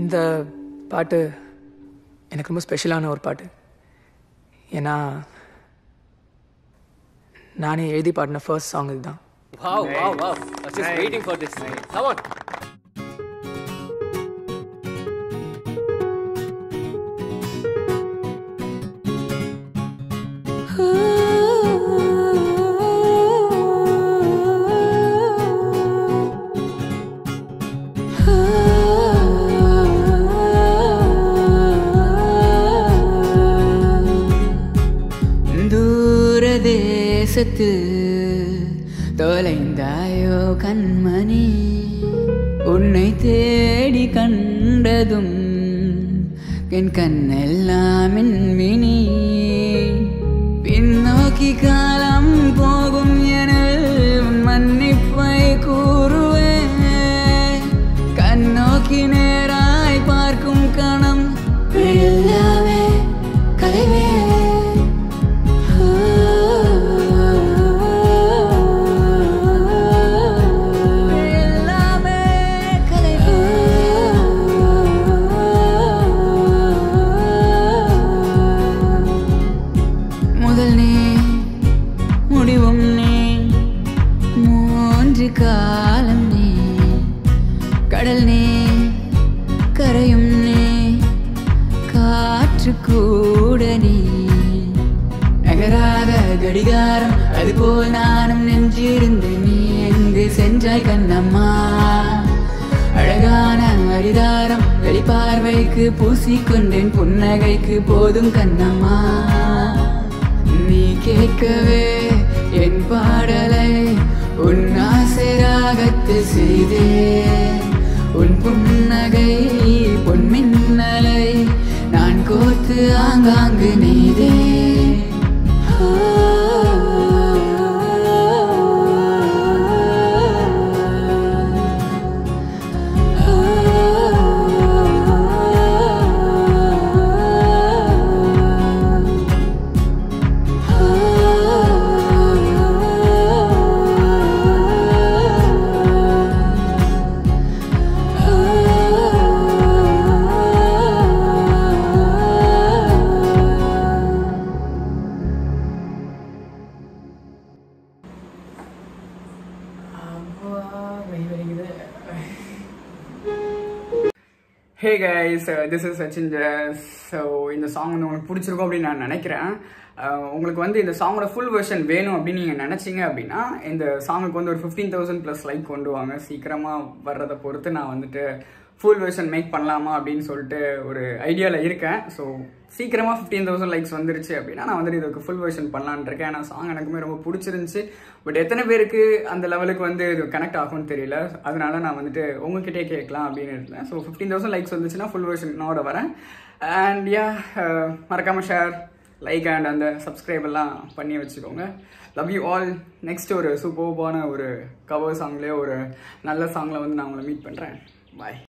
இந்த பாட்டு எனக்கு ரொம்ப ஸ்பெஷலான ஒரு பாட்டு. ஏன்னா நானே எழுதி பாடின ஃபர்ஸ்ட் சாங் இதுதான். Wow, wow, wow. I was just waiting for this. Come on. தேசத்து தொலைந்தாயோ கண்மணி, உன்னை தேடி கண்டதும் என் கண்ணெல்லாம் மின்மினி. பின்னோக்கி காலம் போகும் என உன் மன்னிப்பை கூறுவே, கண்ணோக்கி நேராய் பார்க்கும் கணம் எல்லாமே கலைவே. காலம் நீ, கடல் நீ, கரையும் நீ, காற்று கூட நீ. நகராத கடிகாரம் அதுபோல் நானும் நெஞ்சிருந்து நீ எங்கு சென்றாய் கண்ணம்மா. அழகான அடிதாரம் வெளிப்பார்வைக்கு பூசிக்கொண்டேன், புன்னகைக்கு போதும் கண்ணம்மா. நீ கேட்கவே என் பாடலை உன் ஆசைராகத்து செய்தே, உன் புன்னகை பொன் மின்னலை நான் கோர்த்து ஆங்காங்கு நெய்தே. Hey guys, this is Sachin JAS. So இந்த சாங் வந்து உங்களுக்கு பிடிச்சிருக்கும் அப்படின்னு நான் நினைக்கிறேன். உங்களுக்கு வந்து இந்த சாங்கோட ஃபுல் வெர்ஷன் வேணும் அப்படின்னு நீங்கள் நினச்சிங்க அப்படின்னா இந்த சாங்குக்கு வந்து ஒரு 15,000+ லைக் கொண்டு வாங்க. சீக்கிரமாக வர்றதை பொறுத்து நான் வந்துட்டு ஃபுல் வெர்ஷன் மேக் பண்ணலாமா அப்படின்னு சொல்லிட்டு ஒரு ஐடியாவில் இருக்கேன். ஸோ சீக்கிரமாக 15,000 லைக்ஸ் வந்துருச்சு அப்படின்னா நான் வந்துட்டு இதுக்கு ஃபுல் வெர்ஷன் பண்ணலான்னு இருக்கேன். ஆனால் சாங் எனக்குமே ரொம்ப பிடிச்சிருந்துச்சு. பட் எத்தனை பேருக்கு அந்த லெவலுக்கு வந்து இது கனெக்ட் ஆகும்னு தெரியல. அதனால நான் வந்துட்டு உங்ககிட்டே கேட்கலாம் அப்படின்னு இருந்தேன். ஸோ 15,000 லைக்ஸ் வந்துச்சுன்னா ஃபுல் வெர்ஷனோட வரேன். அண்ட் யா, மறக்காமல் ஷேர், லைக் அண்ட் அந்த சப்ஸ்கிரைப் எல்லாம் பண்ணி வச்சுக்கோங்க. Love you all. நெக்ஸ்ட் ஒரு சூப்பர்பான ஒரு கவர் சாங்லேயே ஒரு நல்ல சாங்கில் வந்து நான் உங்களை மீட் பண்ணுறேன். பாய்.